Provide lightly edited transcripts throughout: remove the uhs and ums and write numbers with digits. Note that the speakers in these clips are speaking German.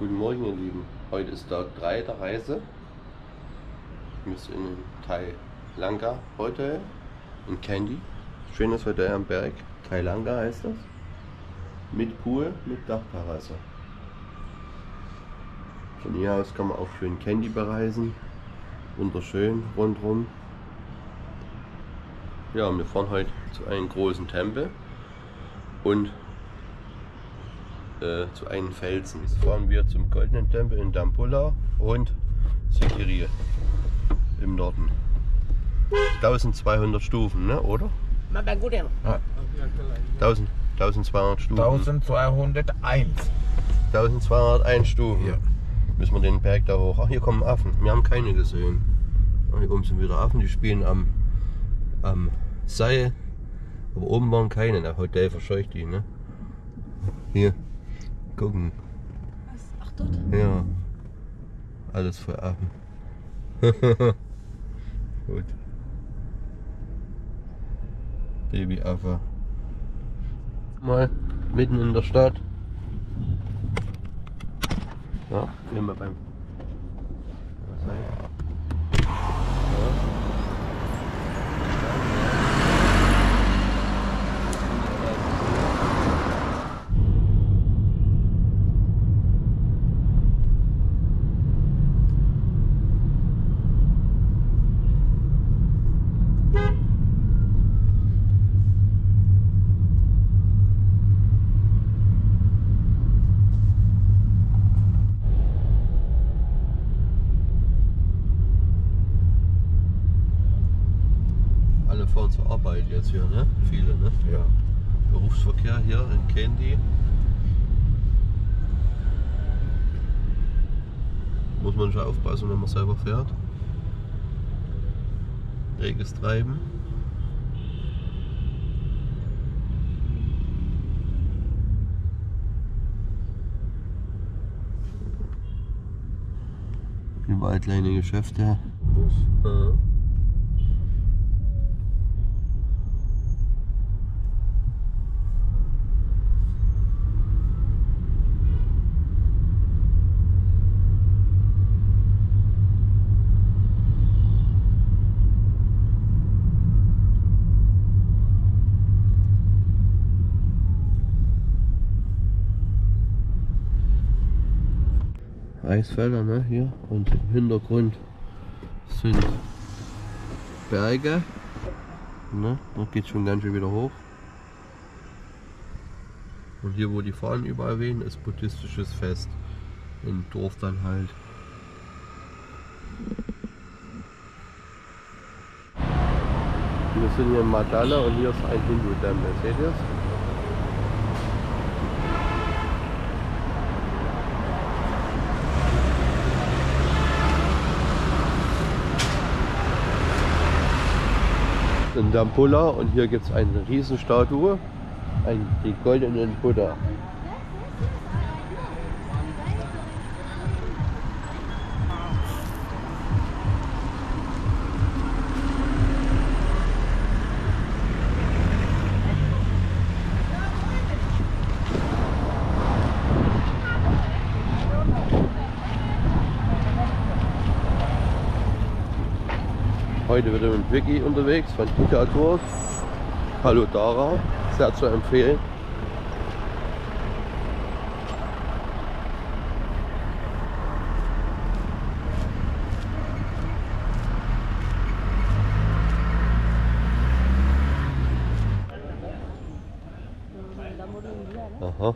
Guten Morgen ihr Lieben, heute ist Tag 3 der Reise. Wir sind in Thailanga Hotel in Kandy. Schönes Hotel am Berg, Thailanga heißt das. Mit Pool, mit Dachterrasse. Von hier aus kann man auch schön Kandy bereisen. Wunderschön rundherum. Ja, und wir fahren heute zu einem großen Tempel und zu einem Felsen. Jetzt fahren wir zum Goldenen Tempel in Dambulla und Sigiriya im Norden. 1200 Stufen, ne? Oder? Ah. 1200 Stufen. 1201 Stufen. Ja. Müssen wir den Berg da hoch. Ach, hier kommen Affen. Wir haben keine gesehen. Ach, hier oben sind wieder Affen, die spielen am Seil. Aber oben waren keine. Das Hotel verscheucht die, ne? Hier. Gucken. Was? Ach, dort? Ja. Alles voll Affen. Gut. Babyaffe. Mal mitten in der Stadt. Ja, immer beim. Fahren zur Arbeit jetzt hier, ne? Viele, ne? Ja. Berufsverkehr hier in Kandy. Muss man schon aufpassen, wenn man selber fährt. Reges Treiben. Überall kleine Geschäfte. Ja. Eisfelder, ne, hier, und im Hintergrund sind Berge, ne, da geht schon ganz schön wieder hoch. Und hier, wo die Fahnen überall wehen, ist buddhistisches Fest im Dorf dann halt. Wir sind hier in Madala und hier ist ein Hindu-Tempel, seht ihr es? In Dambulla und hier gibt es eine Riesenstatue, die goldenen Buddha. Heute wieder mit Vicky unterwegs von Kika Kaludara, sehr zu empfehlen. Aha.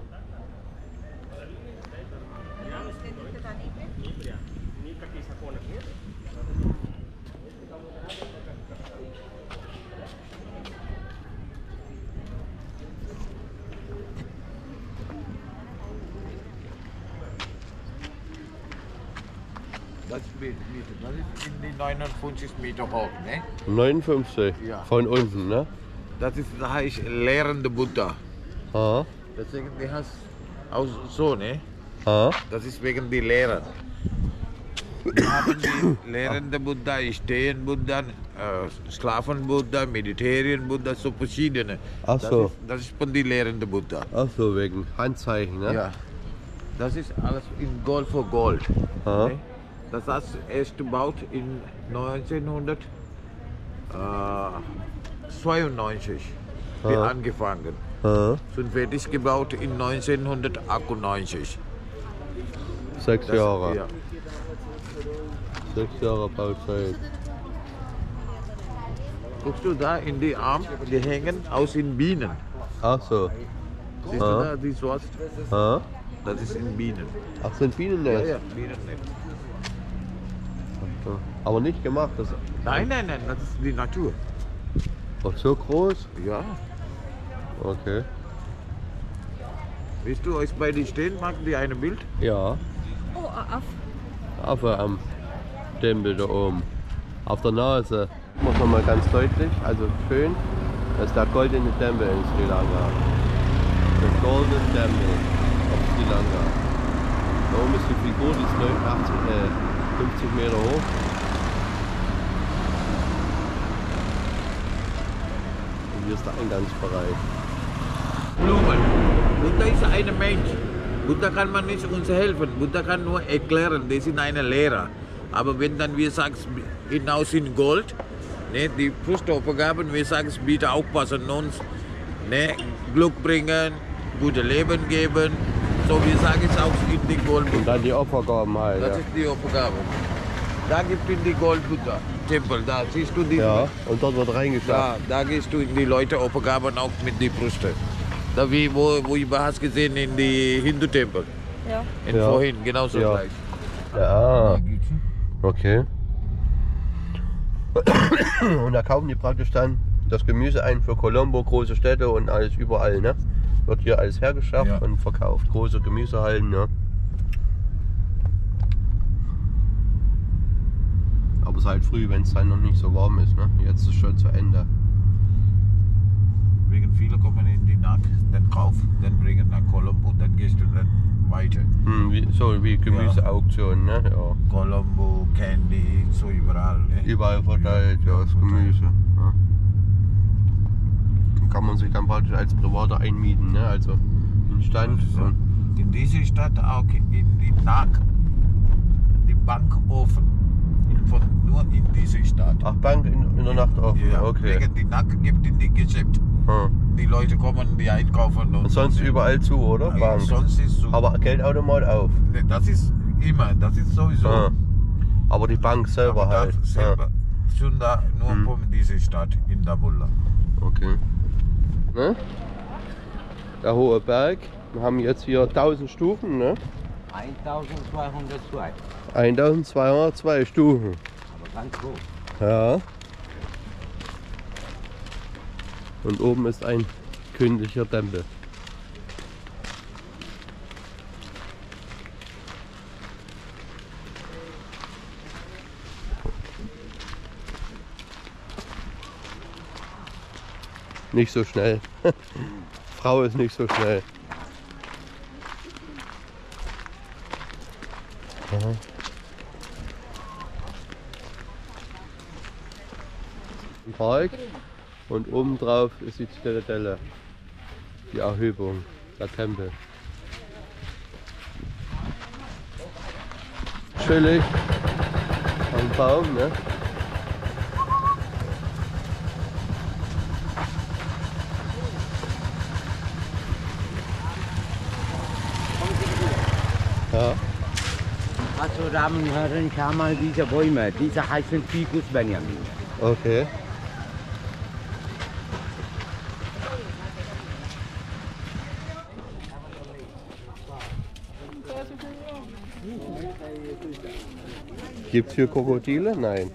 Das ist in 59 Meter hoch, ne? 59? Ja. Von unten, ne? Das ist, da heißt lehrende Buddha. Aha. Deswegen, die heißt auch so, ne? Aha. Das ist wegen die Lehrer. Wir haben die lehrende Buddha, stehen Buddha, Sklaven Buddha, Mediterien Buddha, so verschiedene. Ach so. Das ist von die lehrende Buddha. Ach so, wegen Handzeichen, ne? Ja. Das ist alles in Gold für Gold. Okay? Das ist erst gebaut in 1992. Wir angefangen. Sind fertig gebaut in 1998. 6 Jahre. Ja. 6 Jahre Bauzeit. Guckst du da in die Arme, die hängen aus den Bienen. Ach so. Siehst du da die Schwarze? Das ist in Bienen. Ach, sind Bienennest? Ja, ja, Bienennest. Aber nicht gemacht? Das nein, nein, nein, das ist die Natur. Auch so groß? Ja. Okay. Willst du euch bei dir stehen? Machen die ein Bild? Ja. Oh, Affe. Affe am Tempel da oben. Auf der Nase. Machen wir mal ganz deutlich, also schön. Das ist der goldene Tempel in Sri Lanka. Der goldene Tempel auf Sri Lanka. Da oben ist die Figur, die ist 50 Meter hoch. Und hier ist der Eingangsbereich. Blumen. Buddha ist ein Mensch. Buddha kann man nicht uns helfen. Buddha kann nur erklären. Die sind eine Lehrer. Aber wenn dann wir sagen, hinaus in Gold, ne, die Pustaufgaben, wir sagen, bitte aufpassen uns, ne, Glück bringen, gutes Leben geben. So, wir sagen es auch in die Goldbutter. Und dann die Opfergaben halt. Das ist die Opfergabe. Da gibt es die Goldbutter, Tempel, da siehst du die. Ja, und dort wird reingeschaut. Da gehst du in die Leute Opfergaben auch mit die Brüste. Da wie, wo ich hast gesehen, in die Hindu-Tempel. Ja. In vorhin, genauso gleich. Ja, okay. Und da kaufen die praktisch dann das Gemüse ein für Colombo, große Städte und alles überall, ne? Wird hier alles hergeschafft und verkauft. Große Gemüsehallen, ne? Aber es ist halt früh, wenn es dann noch nicht so warm ist, ne? Jetzt ist es schon zu Ende. Wegen viele kommen in die Nacht, dann kaufen, dann bringen nach Colombo, dann gehst du dann weiter. So wie Gemüseauktion, ne? Ja. Colombo, Kandy, so überall, ne? Überall verteilt, ja, das Gemüse. Ja. Kann man sich dann praktisch als Privater einmieten, ne? Also in Stand. So. In dieser Stadt auch in die Nacht, die Bank offen. Nur in dieser Stadt. Ach, Bank in der Nacht offen, ja, okay. Wegen die Nacht gibt in die Geschäft. Die Leute kommen, die einkaufen. Und sonst überall zu, oder? Bank. Ja, sonst ist zu. Aber Geldautomat auf. Nee, das ist immer, das ist sowieso. Aber die Bank selber halt. Selber. Schon da nur von dieser Stadt in Dambulla. Okay. Ne? Der hohe Berg. Wir haben jetzt hier 1000 Stufen, ne? 1202. 1202 Stufen. Aber ganz hoch. Ja. Und oben ist ein königlicher Tempel. Nicht so schnell. Frau ist nicht so schnell. Ein Park und oben drauf ist die Stelle, die Erhöhung, der Tempel. Chillig am Baum, ne? Also da hören kann man diese Bäume, diese heißen Ficus Benjamin. Okay. Gibt es hier Krokodile? Nein.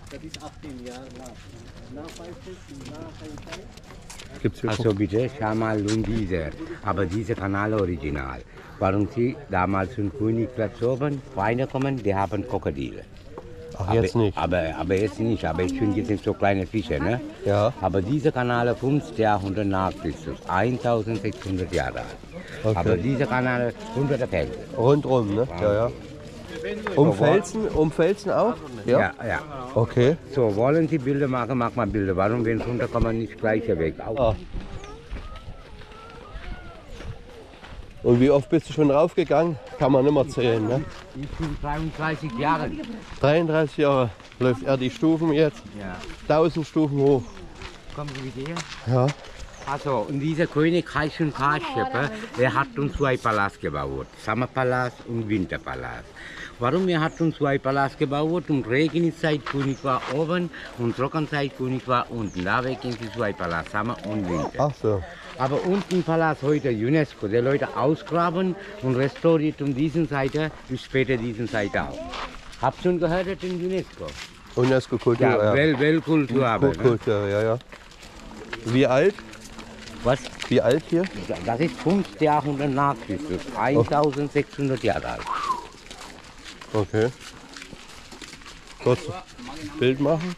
Gibt's hier also bitte, schau mal nun dieser, aber dieser Kanal original. Warum sie damals im Königsplatz oben Feinde kommen, die haben Krokodile. Ach, jetzt aber, nicht. Aber jetzt nicht, aber ich finde, jetzt sind so kleine Fische, ne? Ja. Aber diese Kanal 5. Jahrhundert nach Christus, 1600 Jahre alt. Okay. Aber diese Kanal hunderte Felsen. Rundrum, ne? Ja, ja. Um Felsen auch? Ja, ja, ja. Okay. So, wollen Sie Bilder machen, mach mal Bilder. Warum, wenn es runterkommt, nicht gleicher Weg. Auch. Und wie oft bist du schon raufgegangen? Kann man nicht mehr zählen, ne? Ich bin 33 Jahre. 33 Jahre läuft er die Stufen jetzt? Ja. 1000 Stufen hoch. Kommen Sie wieder her? Ja. Also, und dieser König heißt schon Kashyap, er hat uns zwei Palast gebaut. Sommerpalast und Winterpalast. Warum er hat uns zwei Palast gebaut? Und Regenzeit König war oben und Trockenzeit König war unten. Da wegen die zwei Palast, Sommer und Winter. Ach so. Aber unten Palast heute UNESCO, die Leute ausgraben und restauriert um diesen Seite und später diesen Seite auch. Habt ihr schon gehört in UNESCO? UNESCO Kultur, ja. Ja. Weltkultur, aber. Weltkultur, ne? Ja, ja. Wie alt? Was? Wie alt hier? Das ist 5. Jahrhundert nach Christus, 1600 Jahre alt. Okay. Kurz Bild machen.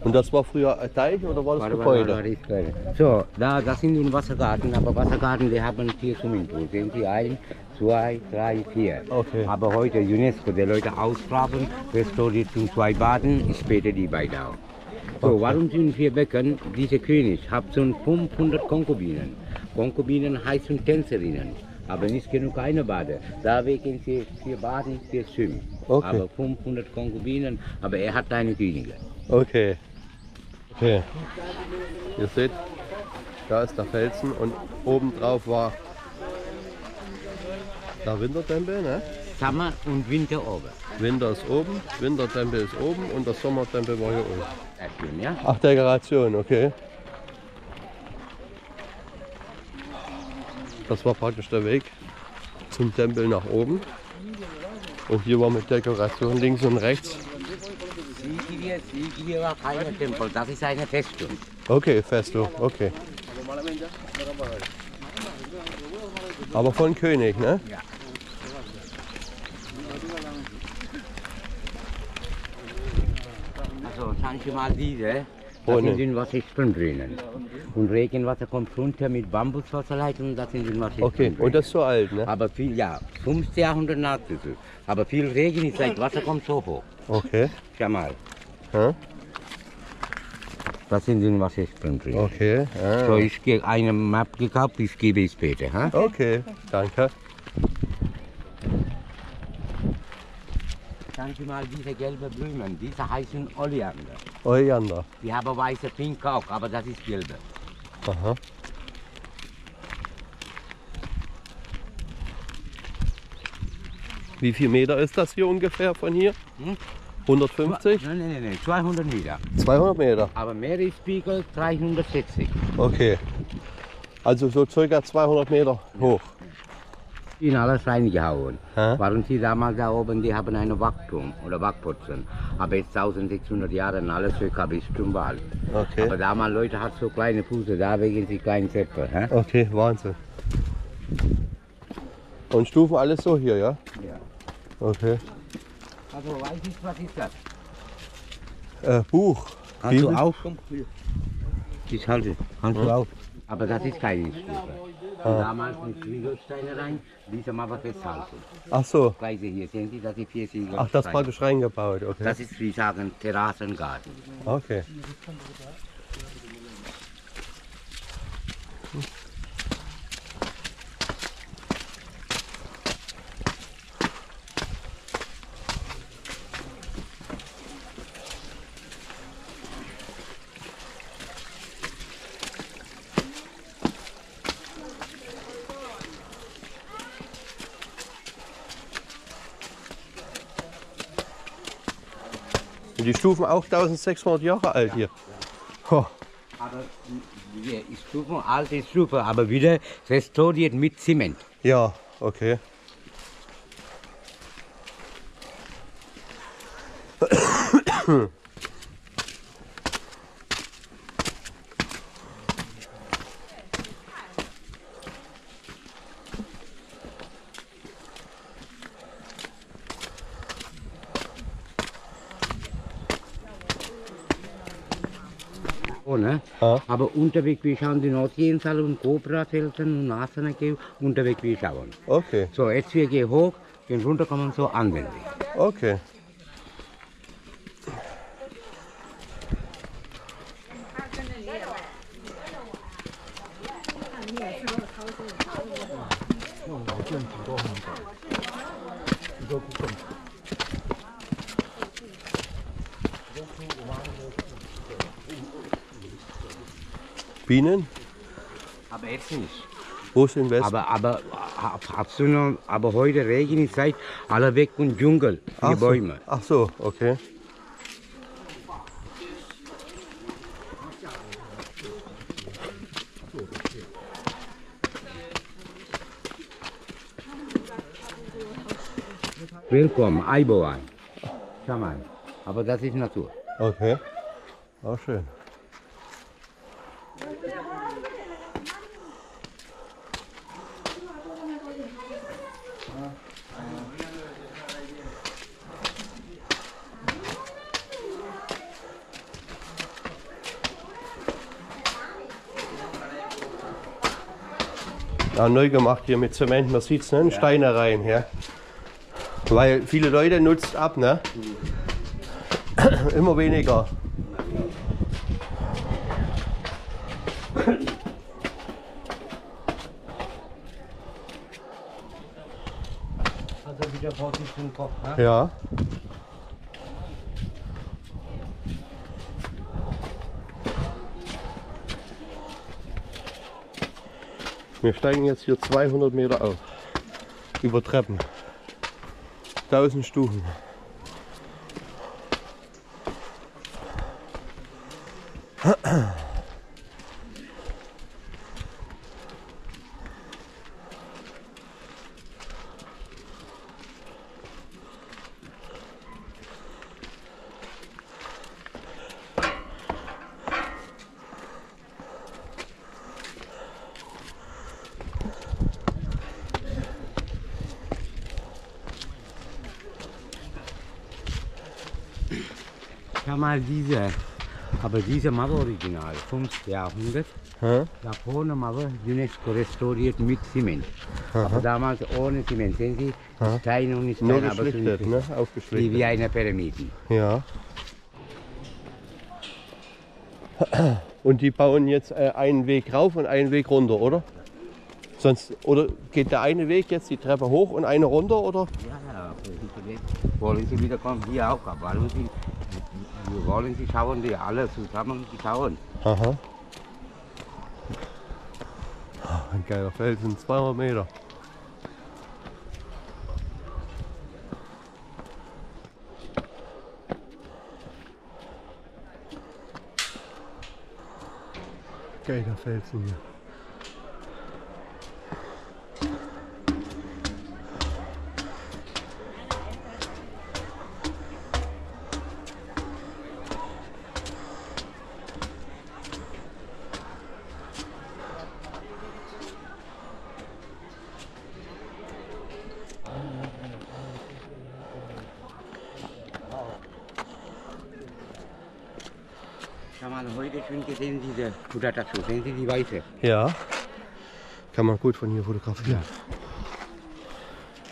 Und das war früher ein Teich oder war das Gebäude? So, das sind nun Wassergarten, aber Wassergarten, wir haben 4 Swimmingpools. Sehen Sie, 1, 2, 3, 4. Okay. Aber heute UNESCO, die Leute ausgraben, restauriert zum 2 Baden, später die beiden auch. So, okay. Warum sind 4 Becken? Dieser König hat schon 500 Konkubinen. Konkubinen heißen Tänzerinnen, aber nicht genug eine Bade. Da wegen sie 4 Baden, 4 Schwimmen. Okay. Aber 500 Konkubinen, aber er hat eine Königin. Okay. Okay. Ihr seht, da ist der Felsen und oben drauf war der Wintertempel, ne? Sommer und Winter oben. Winter ist oben, Wintertempel ist oben und der Sommertempel war hier oben. Ach, Dekoration, okay. Das war praktisch der Weg zum Tempel nach oben. Und hier war mit Dekoration links und rechts. Sigiriya war kein Tempel, das ist eine Festung. Okay, Festung, okay. Aber von König, ne? Ja. Also, schauen Sie mal diese. Das sind in Wasserströmen drinnen. Und Regenwasser kommt runter mit Bambuswasserleitung, das sind in Wasserströmen. Okay, und das ist so alt, ne? Aber viel, ja, 5. Jahrhundert nach Christus. Aber viel Regen ist seit Wasser kommt so hoch. Okay. Schau mal. Hm? Das sind in Wasserströmen drinnen. Okay. Ah. So, ich habe eine Map gekauft, ich gebe es später. Hm? Okay, danke. Schauen Sie mal diese gelben Blumen, diese heißen Oliander. Oliander. Die haben weiße Pink auch, aber das ist gelbe. Aha. Wie viel Meter ist das hier ungefähr von hier? 150? Nein, nein, nein, 200 Meter. 200 Meter? Aber Meeresspiegel 360. Okay. Also so ca. 200 Meter hoch. In alles reingehauen. Hä? Waren sie damals da oben, die haben einen Wachturm oder Wachputzen. Aber jetzt 1600 Jahre und alles weg habe ich zum Wald. Okay. Aber damals Leute hatten so kleine Füße, da wegen sie kleinen Köpfe. Okay, Wahnsinn. Und Stufen alles so hier, ja? Ja. Okay. Also weiß ich, was ist das? Buch. Kannst du auf? Ich halte. Kannst du auf? Aber das ist keine Stufe. Ah. Damals mit Ziegelsteine rein, diese Mal war festhalten. Ach so. Gleiche hier, sehen Sie, das sind 4 Ziegelsteine. Ach, das war praktisch reingebaut, okay. Das ist, wie sagen, Terrassengarten. Okay. Die Stufen auch 1600 Jahre alt hier. Ja, ja. Aber die Stufen, alte Stufen, aber wieder restauriert mit Zement. Ja, okay. Aber unterwegs wir schauen die Nordjensal und Cobra-Felsen und Asana-Cave, unterwegs wir schauen. Okay. So, jetzt wir gehen hoch, und runter kann man so anwenden. Okay. Bienen? Aber jetzt nicht. Wo sind Westen? Aber heute Regenzeit, alle weg und Dschungel, die Bäume. Ach so, okay. Willkommen, Eiboan. Schau mal, aber das ist Natur. Okay, auch schön. Ja, neu gemacht hier mit Zement, man sieht es, ne? Steine rein, ja. Weil viele Leute nutzt ab, ne? Immer weniger. Also wieder vorsichtig den Kopf, ne? Ja. Wir steigen jetzt hier 200 Meter auf, über Treppen. 1000 Stufen. Aber diese Mappe original, 5. Jahrhundert, da vorne Mappe UNESCO restauriert mit Zement. Aha. Aber damals ohne Zement, sehen Sie, Stein und Stein, nur aber geschlichtet, ne? Aufgeschlichtet. Wie eine Pyramide. Ja. Und die bauen jetzt einen Weg rauf und einen Weg runter, oder? Sonst, oder geht der eine Weg jetzt die Treppe hoch und eine runter, oder? Ja, wollen Sie wiederkommen, hier auch, aber wir wollen sie schauen, die alle zusammen schauen. Aha. Ein geiler Felsen, 200 Meter. Geiler Felsen hier. Dazu, sehen Sie die Weiße? Ja, kann man gut von hier fotografieren. Ja.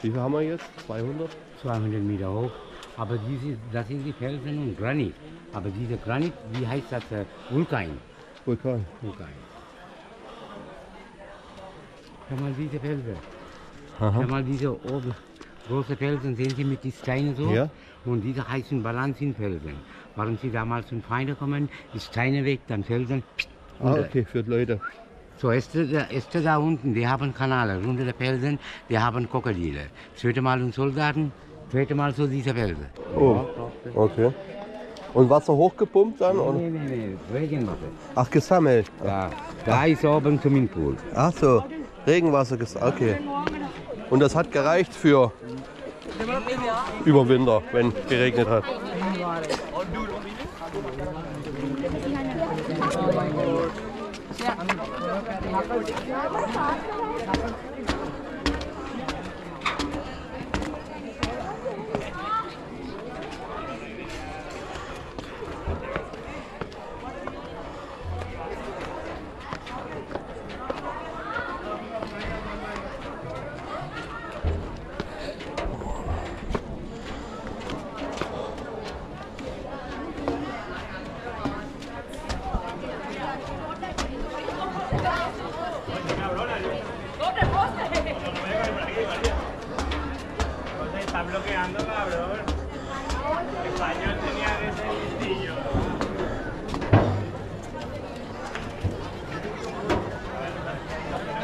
Wie viel haben wir jetzt? 200? 200 Meter hoch. Aber diese, das sind die Felsen und Granit. Aber dieser Granit, wie heißt das? Vulkan. Vulkan. Vulkan. Schau mal diese Felsen. Aha. Schau mal diese oben, große Felsen, sehen Sie mit den Steinen so? Ja. Und diese heißen Balanzinfelsen. Waren Sie damals zum Feinde kommen, die Steine weg, dann Felsen. Ah, okay, für die Leute. So, Äste da unten, die haben Kanäle, runter der Felsen, die haben Krokodile. Zweite Mal und Soldaten, zweite Mal so diese Felsen. Oh, okay. Und Wasser hochgepumpt dann? Nein, nein, nein, Regenwasser. Ach, gesammelt? Ja, da ist oben zum Swimmingpool. Ach so, Regenwasser gesammelt, okay. Und das hat gereicht für über Winter, wenn es geregnet hat.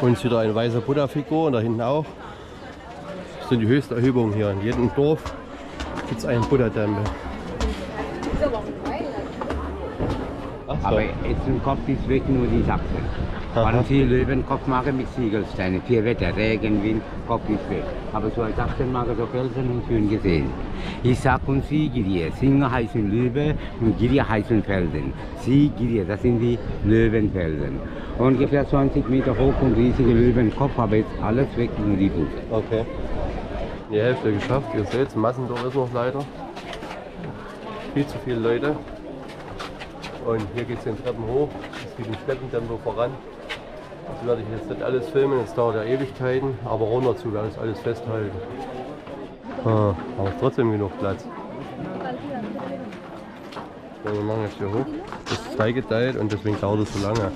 Und wieder eine weiße Buddha-Figur und da hinten auch. Das sind die höchsten Erhebungen hier. In jedem Dorf gibt es einen Buddha-Tempel. Aber jetzt im Kopf ist weg nur die Sache. Waren sie Löwenkopf machen mit Ziegelsteinen. Vier Wetter, Regen, Wind, Kopf ist weg. Aber so als Achten machen so Felsen und schön gesehen. Ich sag uns Sigiriya. Singer heißen Löwe und Giriya heißen Felsen. Sigiriya, das sind die Löwenfelsen. Ungefähr 20 Meter hoch und riesige Löwenkopf, aber jetzt alles weg, nur die Füße. Okay. Die Hälfte geschafft. Ihr seht, Massentourismus leider. Viel zu viele Leute. Und hier geht es den Treppen hoch. Es geht im Steppentempo voran. Das werde ich jetzt nicht alles filmen, das dauert ja Ewigkeiten, aber runter zu werde ich alles festhalten. Ah, aber trotzdem genug Platz. So, wir machen jetzt hier hoch. Das ist zweigeteilt und deswegen dauert es so lange. Ja.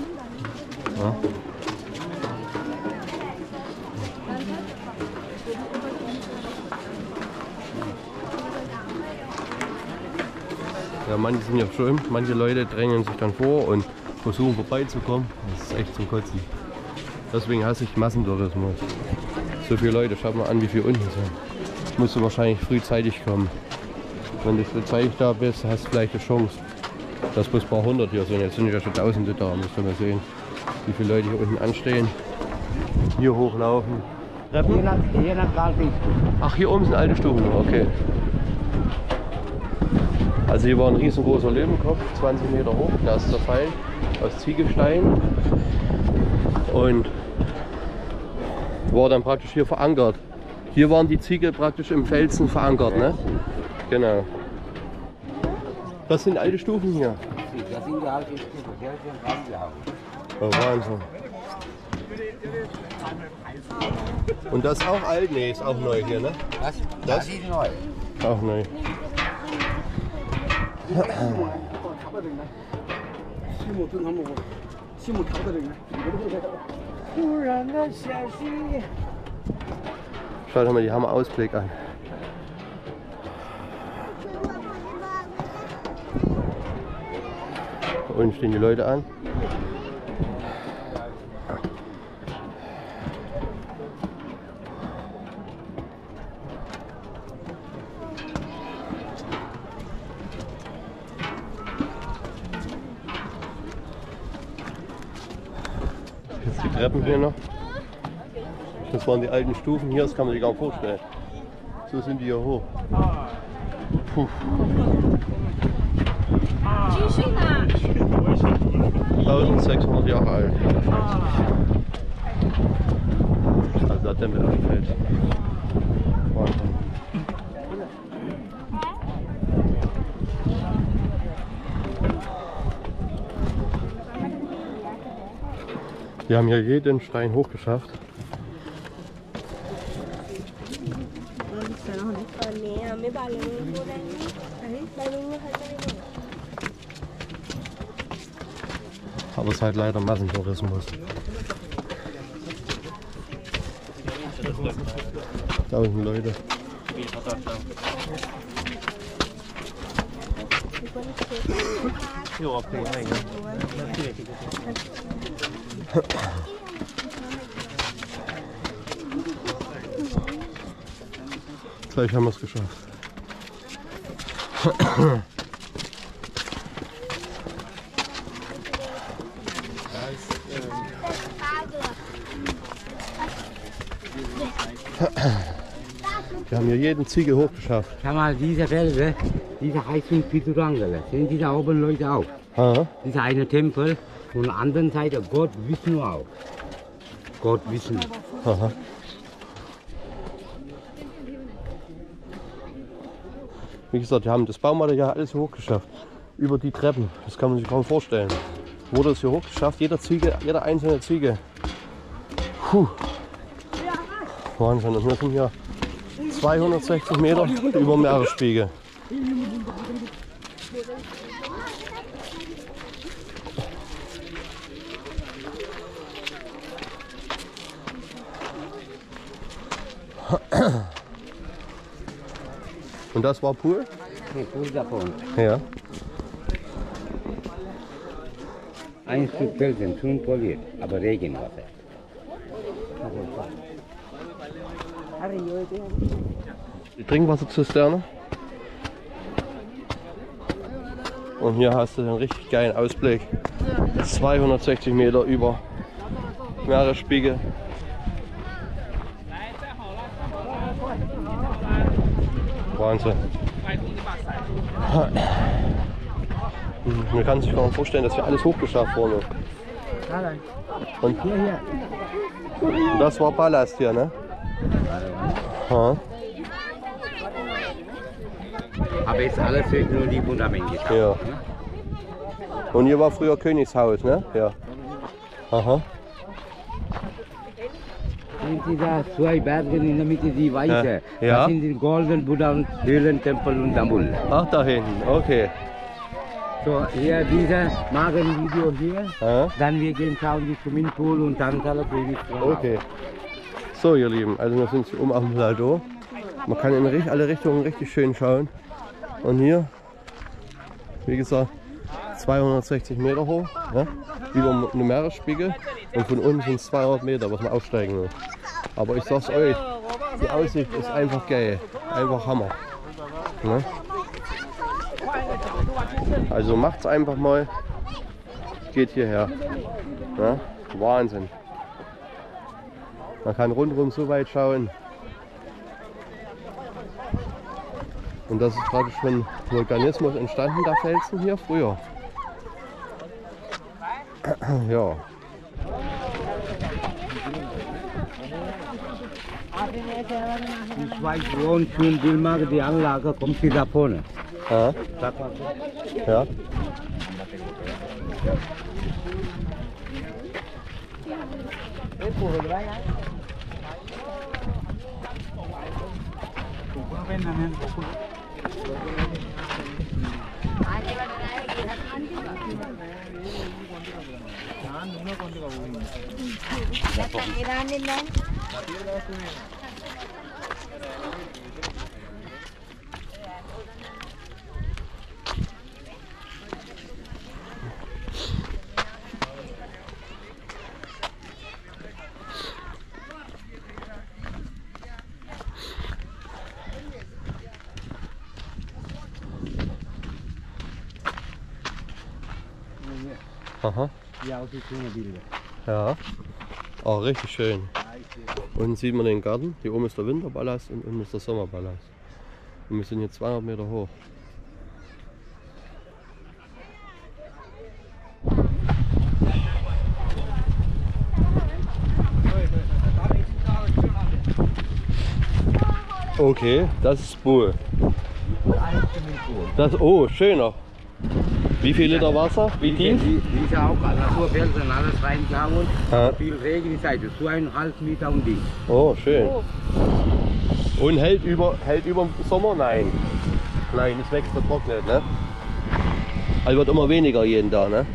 Ja, manche sind ja schlimm, manche Leute drängen sich dann vor und versuchen vorbeizukommen. Das ist echt zum Kotzen. Deswegen hasse ich Massentourismus. So viele Leute, schau mal an, wie viele unten sind. Musst du wahrscheinlich frühzeitig kommen. Wenn du frühzeitig da bist, hast du vielleicht eine Chance. Dass bloß ein paar hundert hier sind. Jetzt sind ja schon Tausende da, musst du mal sehen, wie viele Leute hier unten anstehen. Hier hochlaufen. Treppen? Ach, hier oben sind alte Stufen, okay. Also hier war ein riesengroßer Löwenkopf, 20 Meter hoch, der ist zerfallen, aus Ziegelstein und war dann praktisch hier verankert. Hier waren die Ziegel praktisch im Felsen verankert, ne? Genau. Das sind alte Stufen hier. Das sind die alten Stufen, die sind im Rahmen. Oh, Wahnsinn. Und das ist auch alt? Ne, ist auch neu hier, ne? Das ist neu. Auch neu. Schaut mal die Hammer-Ausblick an. Da unten stehen die Leute an. Treppen hier noch. Das waren die alten Stufen hier, das kann man sich gar nicht vorstellen. So sind die hier hoch. Puh. Ah. 1600 Jahre alt. Also hat der mit anfällt. Wir haben hier jeden Stein hochgeschafft. Aber es ist halt leider Massentourismus. Tausend Leute. Gleich haben wir es geschafft. Wir haben hier jeden Ziegel hochgeschafft. Schau mal, diese Felsen, diese heißen Thailanga. Sehen diese oben Leute auch? Aha. Dieser eine Tempel. Von der anderen Seite Gott Vishnu auch. Gott Vishnu. Aha. Wie gesagt, wir haben das Baumaterial alles hier hochgeschafft. Über die Treppen. Das kann man sich kaum vorstellen. Wurde es hier hochgeschafft, jeder einzelne Ziegel. Puh. Wahnsinn, das sind hier 260 Meter über dem Meeresspiegel. Und das war pur? Nee, pur Japon. Ja. Ein Stück Felsen, schön poliert, aber Regenwasser. Die Trinkwasserzisterne. Und hier hast du einen richtig geilen Ausblick. 260 Meter über Meeresspiegel. Wahnsinn. Man kann sich kaum vorstellen, dass hier alles hochgeschafft wurde. Und das war Palast hier, ne? Ja. Aber jetzt alles fehlt nur die Fundamente. Ja. Und hier war früher Königshaus, ne? Ja. Aha. Sind Sie da zwei Berge in der Mitte, die weiße? Ja. Das sind die Golden Buddha und Höhlentempel und Dambulla. Ach, da hinten, okay. So, hier diese Magenvideo hier, ja. Dann wir gehen schauen die Swimmingpool und dann alle Königshaus. Okay. So ihr Lieben, also wir sind hier oben am Plateau. Man kann in alle Richtungen richtig schön schauen. Und hier, wie gesagt, 260 Meter hoch, ne? Über einen Meeresspiegel. Und von unten sind es 200 Meter, was man aufsteigen muss. Aber ich sag's euch, die Aussicht ist einfach geil. Einfach Hammer. Ne? Also macht's einfach mal. Geht hierher. Ne? Wahnsinn. Man kann rundherum so weit schauen. Und das ist praktisch schon Vulkanismus entstanden, der Felsen hier früher. Ja. Ich weiß schon, schön Wilmar, die Anlage kommt hier da vorne. Ja. Ja. Aha. Ja, ja. Oh, richtig schön. Unten sieht man den Garten. Hier oben ist der Winterpalast und unten ist der Sommerpalast. Und wir sind hier 200 Meter hoch. Okay, das ist Pool. Das, oh, schöner. Wie viel Liter Wasser? Wie tief? Diese auch Naturfelsen, alles reingehauen. Ja. Viel Regen ist also 2,5 Meter und dick. Oh, schön. Und hält über den Sommer? Nein. Nein, es wächst vertrocknet, ne? Also wird immer weniger jeden Tag, ne?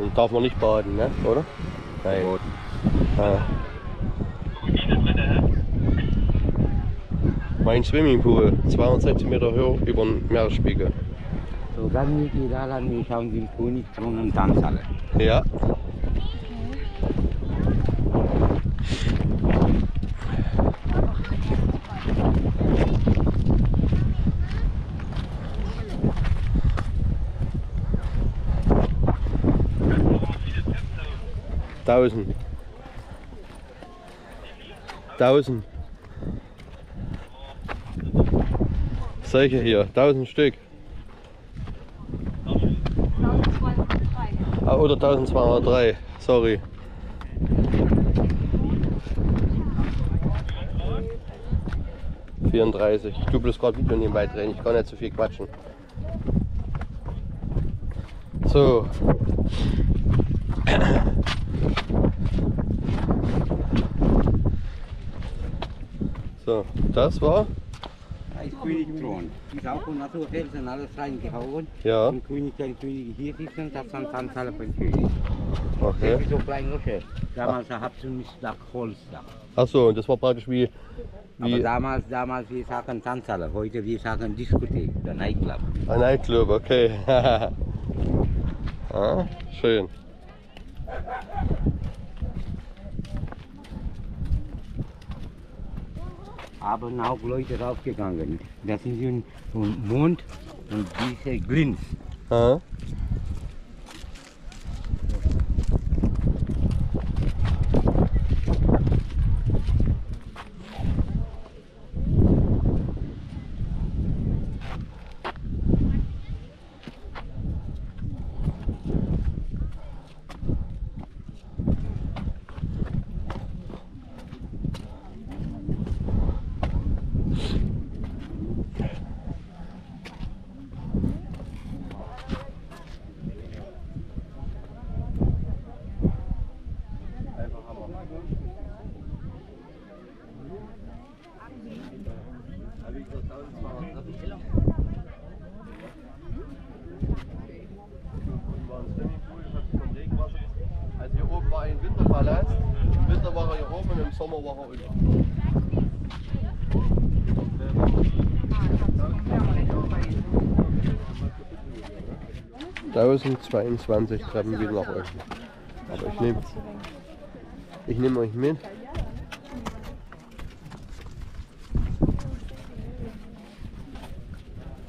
Dann darf man nicht baden, ne? Oder? Nein. Ja. Mein Swimmingpool, 62 Meter hoch über dem Meeresspiegel. So, dann mit die Dalan, wir schauen den Königthron und Tanzhalle. Ja. Tausend. Tausend. Solche hier, 1000 Stück. Ah, oder 1203, sorry. Ich tue bloß gerade Video nebenbei drehen, ich kann nicht so viel quatschen. So. So, das war ist König Thron. Ist auch von Naturell, sind alles reingehauen. Ja. Und König, der König hier sitzen, das sind Anzahl von Königen. Okay. Das ist so klein Löcher. Damals hat es nicht das Holz da. Achso, und das war praktisch wie... Aber damals, wir sagen Tanzhalle, heute wir sagen Diskothek, der Nightclub. Ein Nightclub, okay. Ah, schön. Aber auch Leute raufgegangen. Das ist ein Mond und diese Glinz. Ah. Da sind 22 Treppen wieder nach unten. Aber ich nehm euch mit.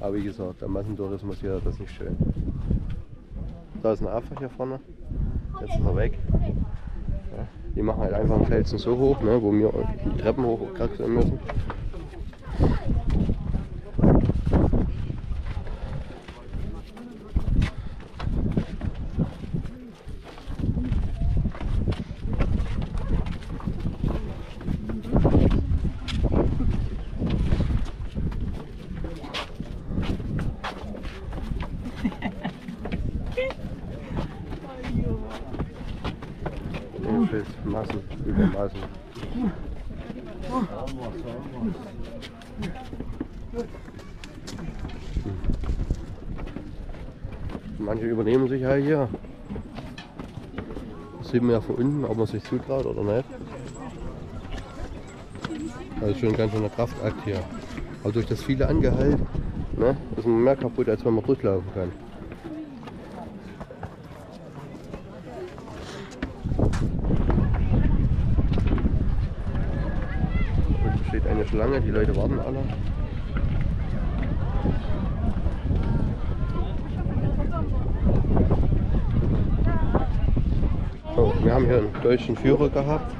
Aber wie gesagt, der Massentourismus hier, das ist nicht schön. Da ist ein Affe hier vorne. Jetzt ist er weg. Ja, die machen halt einfach einen Felsen so hoch, ne, wo wir die Treppen hochkraxeln müssen. Manche übernehmen sich halt hier. Das sieht man ja von unten, ob man sich zutraut oder nicht. Also schon ganz schön der Kraftakt hier. Aber durch das viele Angehalt, ne, ist man mehr kaputt, als wenn man durchlaufen kann. Eine Schlange, die Leute warten alle. So, wir haben hier einen deutschen Führer gehabt,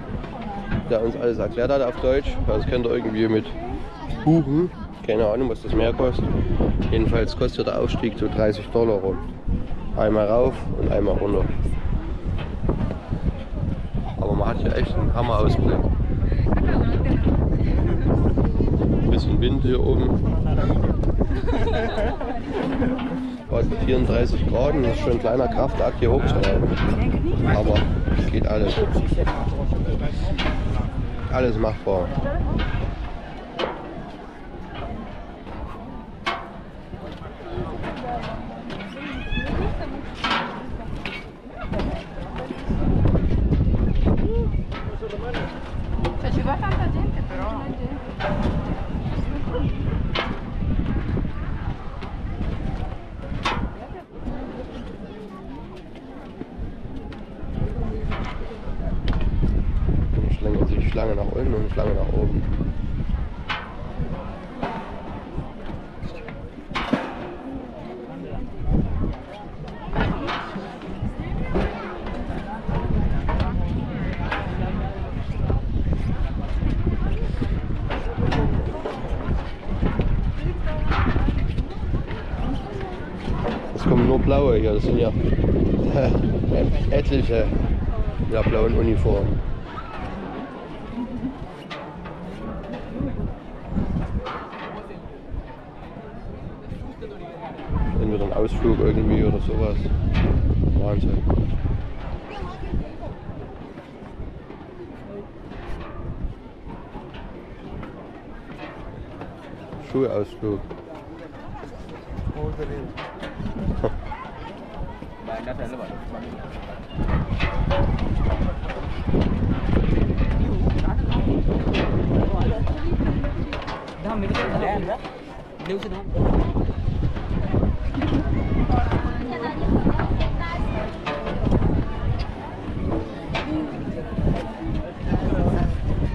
der uns alles erklärt hat auf Deutsch. Das kennt ihr irgendwie mit Buchen. Keine Ahnung, was das mehr kostet. Jedenfalls kostet der Aufstieg so $30 rund. Einmal rauf und einmal runter. Aber man hat hier echt einen Hammerausblick. Bisschen Wind hier oben. Gerade 34 Grad, das ist schon ein kleiner Kraftakt hier hochsteigen. Aber es geht alles. Alles machbar. Schlange nach unten und Schlange nach oben. Es kommen nur blaue hier, das sind ja etliche in der blauen Uniform. Ausflug irgendwie oder sowas. Wahnsinn. Schulausflug.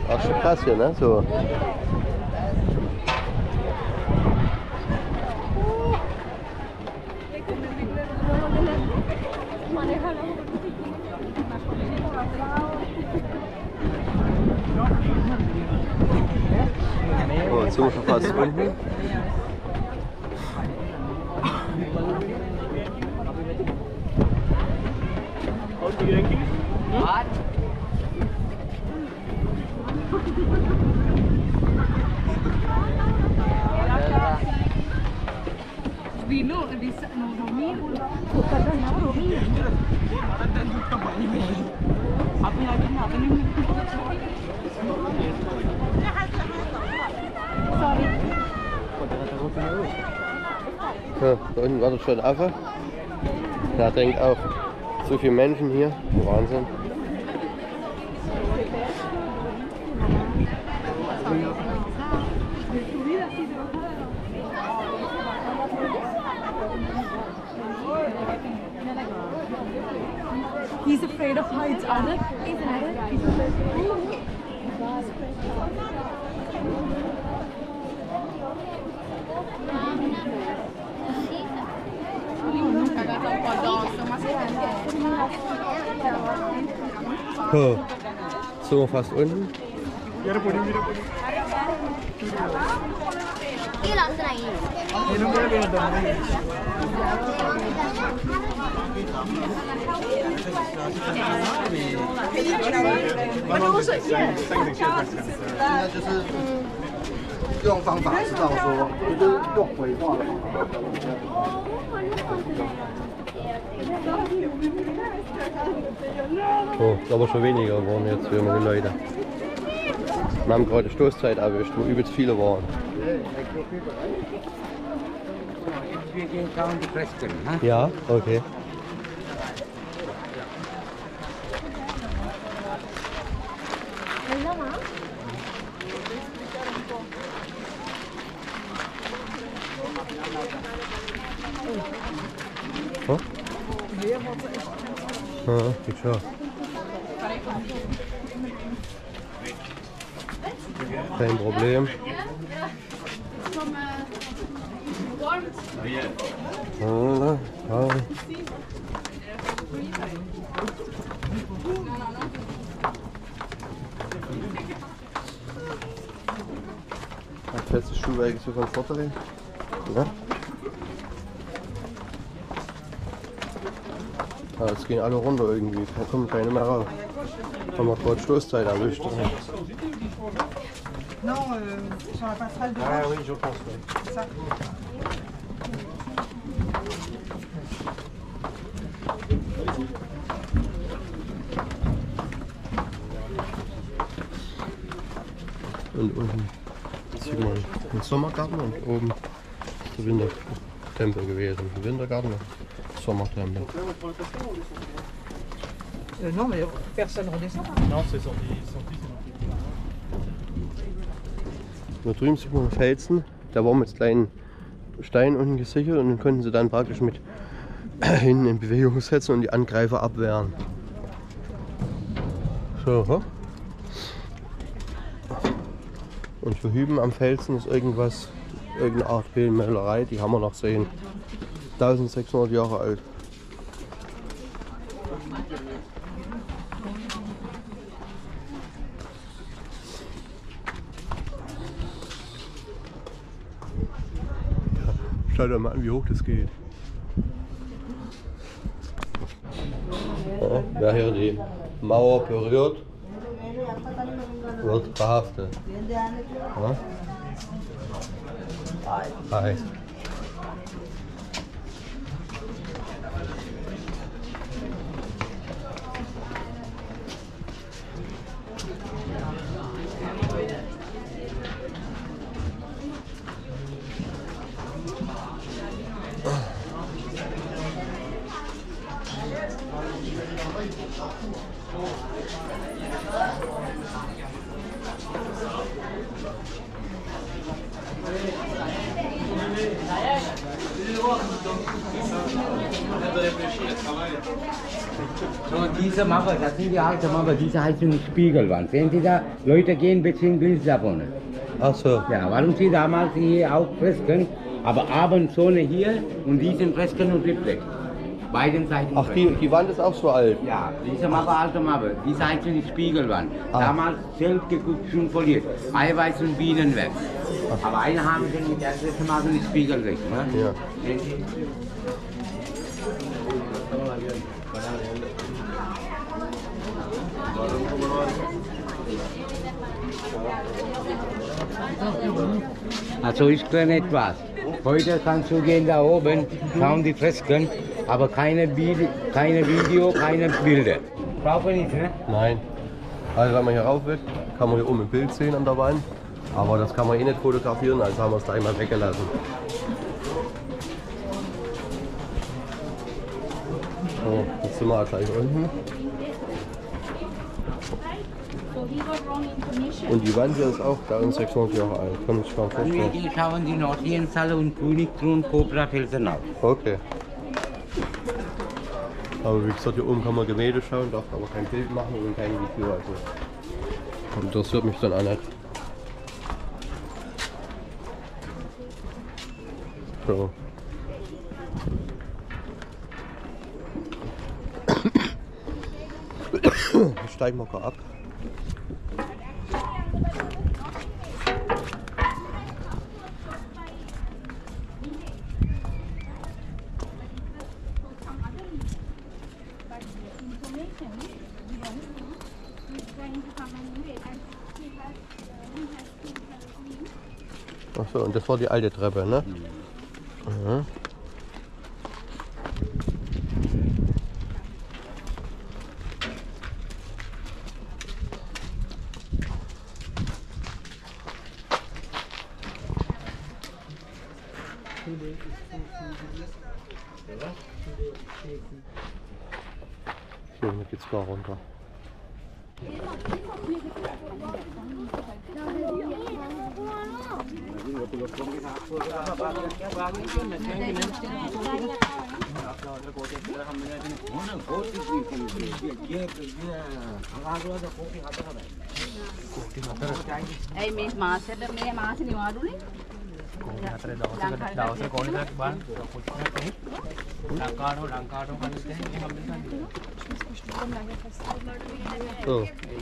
Auch schon krass hier, ne? So. Oh, jetzt sind wir schon fast unten. So, da unten wartet schon ein Affe. Da drängt auch so viele Menschen hier. Wahnsinn. He's afraid of heights, Anna. So, so fast unten. Oh, aber schon weniger waren jetzt für junge Leute. Wir haben gerade Stoßzeit erwischt, wo übelst viele waren. Wir gehen da und die Fresken, ne? Ja, okay. Oh? Ah, geht schon. Kein Problem. Hat festes Schuhwerk so komfortabel? Ja. Ah, jetzt gehen alle runter irgendwie, da kommt keine mehr raus. Haben wir kurz Stoßzeit erwischt. Non, sur la passerelle de Roche. Ah oui, je pense. C'est ça. Und unten ist mal ein Sommergarten und oben ist der Wintertempel gewesen. Wintergarten und Sommertempel. Non, mais personne redescend. Non, c'est sorti. Da drüben sieht man einen Felsen, da war mit kleinen Steinen unten gesichert und den konnten sie dann praktisch mit hinten in Bewegung setzen und die Angreifer abwehren. So, ho? Und hier hüben am Felsen ist irgendwas, irgendeine Art Bildmalerei, die haben wir noch sehen. 1600 Jahre alt. Schaut euch mal an, wie hoch das geht. Ja, wer hier die Mauer berührt, wird verhaftet. Ja? Hi. Diese Mauer, das sind die alte Mauer, diese heißt eine Spiegelwand. Sehen Sie da, Leute gehen bisschen links davon. Ach so. Ja, warum Sie damals hier auch Fresken, aber Abendzone hier und diesen Fresken und Reflex. Beiden Seiten. Ach, die Wand ist auch so alt? Ja, diese Mauer, alte Mauer, diese heißt eine Spiegelwand. Ach. Damals selbst geguckt, schon poliert. Eiweiß und Bienen weg. Ach. Aber eine haben sie mit der ersten Mal den Spiegel weg. Ne? Ja. Also ich kann etwas. Heute kannst du gehen da oben, schauen die Fresken, aber keine Video, keine Bilder. Brauchen wir nicht, ne? Nein. Also wenn man hier rauf will, kann man hier oben ein Bild sehen an der Wand. Aber das kann man eh nicht fotografieren, also haben wir es da immer weggelassen. So, jetzt sind wir gleich unten. Und die Wand hier ist auch 600 Jahre alt, kann man sich kaum vorstellen. Wir schauen die Nordjenshalle und Königthron, Kobrafelsen auf. Okay. Aber wie gesagt, hier oben kann man Gemälde schauen, darf aber kein Bild machen und kein Video. Also. Und das hört mich dann auch nicht. So. Steigen wir mal ab. Achso, und das war die alte Treppe, ne? Mhm. So, hier geht's da runter. So. Jetzt sind wir gleich unten. So, jetzt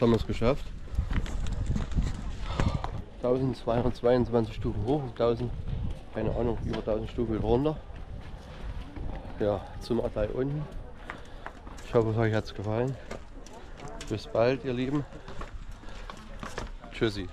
haben wir es geschafft. 1222 Stufen hoch und 1000, keine Ahnung, über 1000 Stufen runter. Ja, zum Adlai unten. Ich hoffe, es euch hat gefallen. Bis bald, ihr Lieben. Tschüssi.